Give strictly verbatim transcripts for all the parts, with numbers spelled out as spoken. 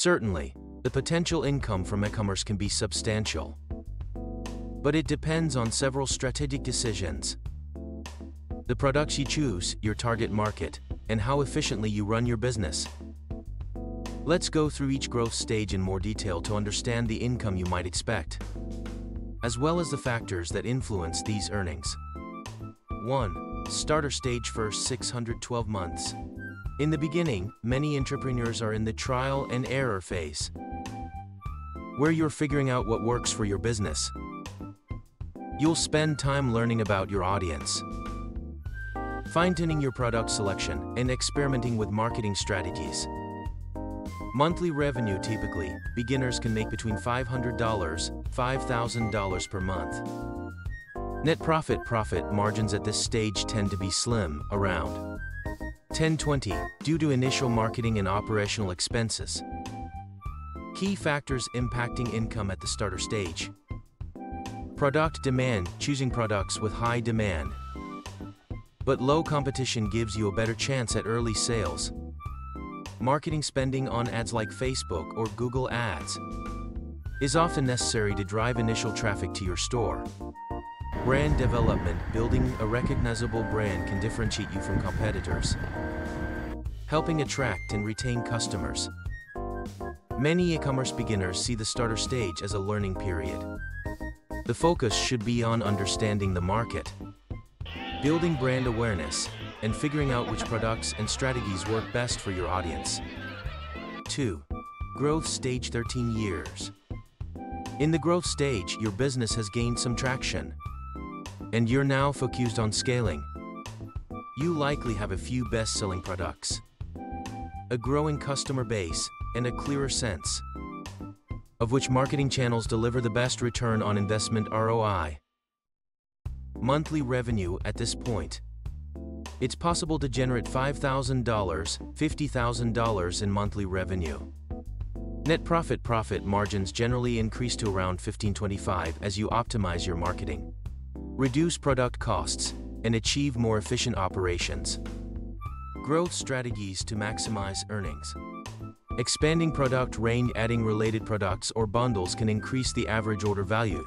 Certainly, the potential income from e-commerce can be substantial, but it depends on several strategic decisions: the products you choose, your target market, and how efficiently you run your business. Let's go through each growth stage in more detail to understand the income you might expect, as well as the factors that influence these earnings. one. Starter stage, first six hundred twelve months. In the beginning, many entrepreneurs are in the trial and error phase, where you're figuring out what works for your business. You'll spend time learning about your audience, fine-tuning your product selection, and experimenting with marketing strategies. Monthly revenue: typically, beginners can make between five hundred to five thousand dollars per month. Net profit profit margins at this stage tend to be slim, around ten to twenty percent, due to initial marketing and operational expenses. Key factors impacting income at the starter stage: product demand. Choosing products with high demand but low competition gives you a better chance at early sales. Marketing: spending on ads like Facebook or Google Ads is often necessary to drive initial traffic to your store. Brand development: building a recognizable brand can differentiate you from competitors, helping attract and retain customers. Many e-commerce beginners see the starter stage as a learning period. The focus should be on understanding the market, building brand awareness, and figuring out which products and strategies work best for your audience. two. Growth stage, thirteen years. In the growth stage, your business has gained some traction, and you're now focused on scaling. You likely have a few best-selling products, a growing customer base, and a clearer sense of which marketing channels deliver the best return on investment (R O I). Monthly revenue: at this point, it's possible to generate five thousand to fifty thousand dollars in monthly revenue. Net profit profit margins generally increase to around fifteen to twenty-five percent as you optimize your marketing, reduce product costs, and achieve more efficient operations. Growth strategies to maximize earnings: expanding product range, adding related products or bundles can increase the average order value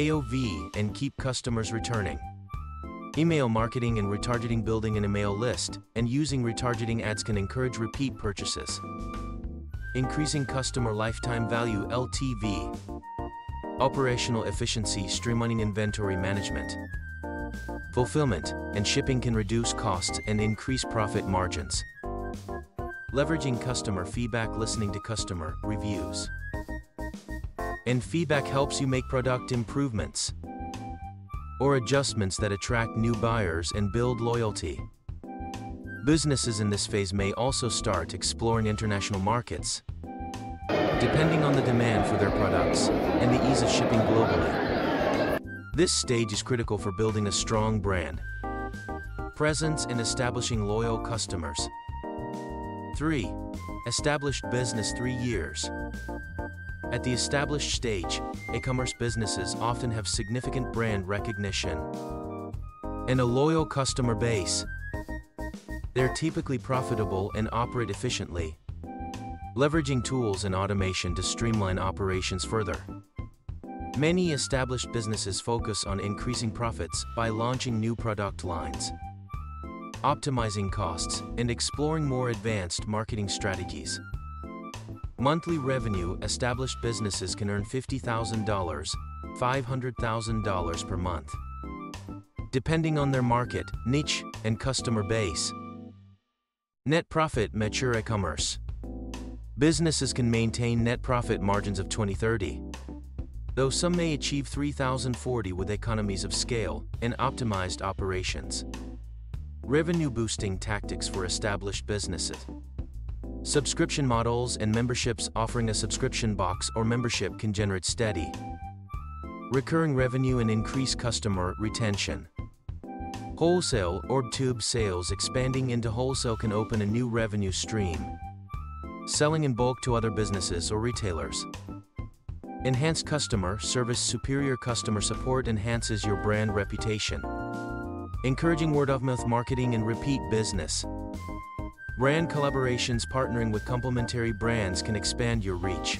(A O V) and keep customers returning. Email marketing and retargeting: building an email list and using retargeting ads can encourage repeat purchases, increasing customer lifetime value (L T V). Operational efficiency: streamlining inventory management, fulfillment, and shipping can reduce costs and increase profit margins. Leveraging customer feedback: listening to customer reviews and feedback helps you make product improvements or adjustments that attract new buyers and build loyalty. Businesses in this phase may also start exploring international markets, depending on the demand for their products and the ease of shipping globally. This stage is critical for building a strong brand presence and establishing loyal customers. three. Established business, three years. At the established stage, e-commerce businesses often have significant brand recognition and a loyal customer base. They're typically profitable and operate efficiently, leveraging tools and automation to streamline operations further. Many established businesses focus on increasing profits by launching new product lines, optimizing costs, and exploring more advanced marketing strategies. Monthly revenue: established businesses can earn fifty thousand to five hundred thousand dollars per month, depending on their market, niche, and customer base. Net profit: mature e-commerce businesses can maintain net profit margins of twenty to thirty percent, though some may achieve three thousand to forty percent with economies of scale and optimized operations. Revenue boosting tactics for established businesses: subscription models and memberships. Offering a subscription box or membership can generate steady, recurring revenue and increase customer retention. Wholesale or tube sales: expanding into wholesale can open a new revenue stream, selling in bulk to other businesses or retailers. Enhanced customer service: superior customer support enhances your brand reputation, encouraging word-of-mouth marketing and repeat business. Brand collaborations: partnering with complementary brands can expand your reach,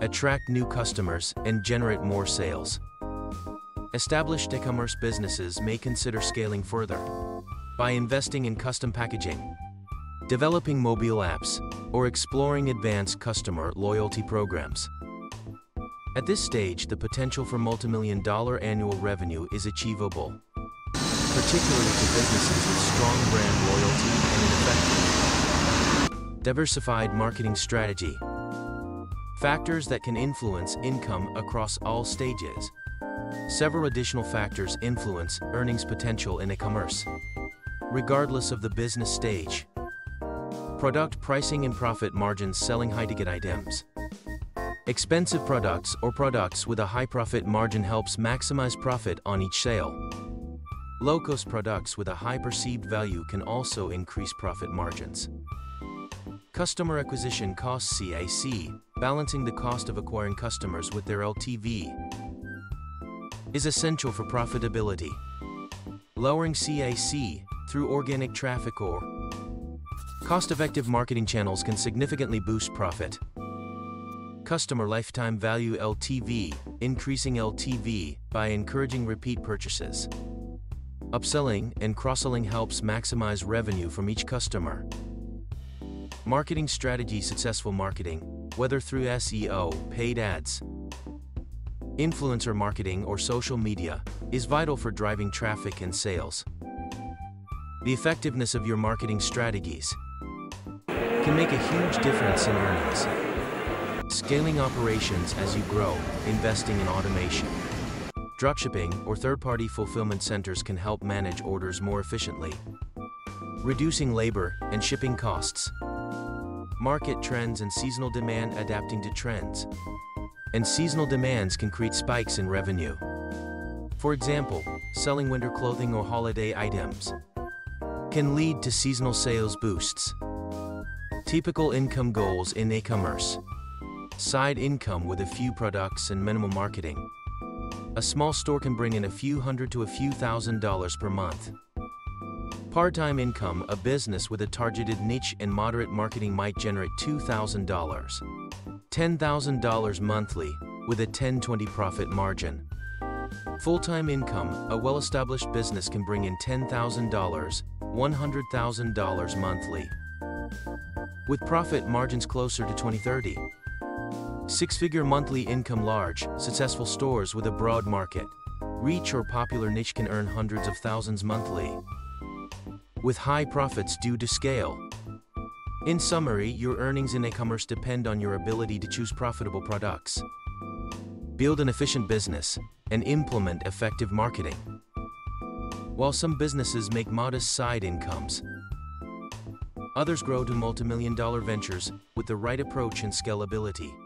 attract new customers, and generate more sales. Established e-commerce businesses may consider scaling further by investing in custom packaging, developing mobile apps, or exploring advanced customer loyalty programs. At this stage, the potential for multimillion dollar annual revenue is achievable, particularly to businesses with strong brand loyalty and an effective, diversified marketing strategy. Factors that can influence income across all stages. Several additional factors influence earnings potential in e-commerce, regardless of the business stage. Product pricing and profit margins: selling high-ticket items, expensive products, or products with a high profit margin helps maximize profit on each sale. Low-cost products with a high perceived value can also increase profit margins. Customer acquisition costs (C A C), balancing the cost of acquiring customers with their L T V, is essential for profitability. Lowering C A C through organic traffic or cost-effective marketing channels can significantly boost profit. Customer lifetime value (L T V), increasing L T V by encouraging repeat purchases. Upselling and cross-selling helps maximize revenue from each customer. Marketing strategy: successful marketing, whether through S E O, paid ads, influencer marketing, or social media, is vital for driving traffic and sales. The effectiveness of your marketing strategies can make a huge difference in earnings. Scaling operations as you grow, investing in automation, dropshipping, or third-party fulfillment centers can help manage orders more efficiently, reducing labor and shipping costs. Market trends and seasonal demand: adapting to trends and seasonal demands can create spikes in revenue. For example, selling winter clothing or holiday items can lead to seasonal sales boosts. Typical income goals in e-commerce: side income with a few products and minimal marketing. A small store can bring in a few hundred to a few thousand dollars per month. Part-time income: a business with a targeted niche and moderate marketing might generate two thousand dollars, ten thousand dollars monthly, with a ten to twenty percent profit margin. Full-time income: a well-established business can bring in ten thousand dollars, one hundred thousand dollars monthly, with profit margins closer to twenty to thirty percent. Six-figure monthly income: large, successful stores with a broad market reach or popular niche can earn hundreds of thousands monthly, with high profits due to scale. In summary, your earnings in e-commerce depend on your ability to choose profitable products, build an efficient business, and implement effective marketing. While some businesses make modest side incomes, others grow to multimillion dollar ventures with the right approach and scalability.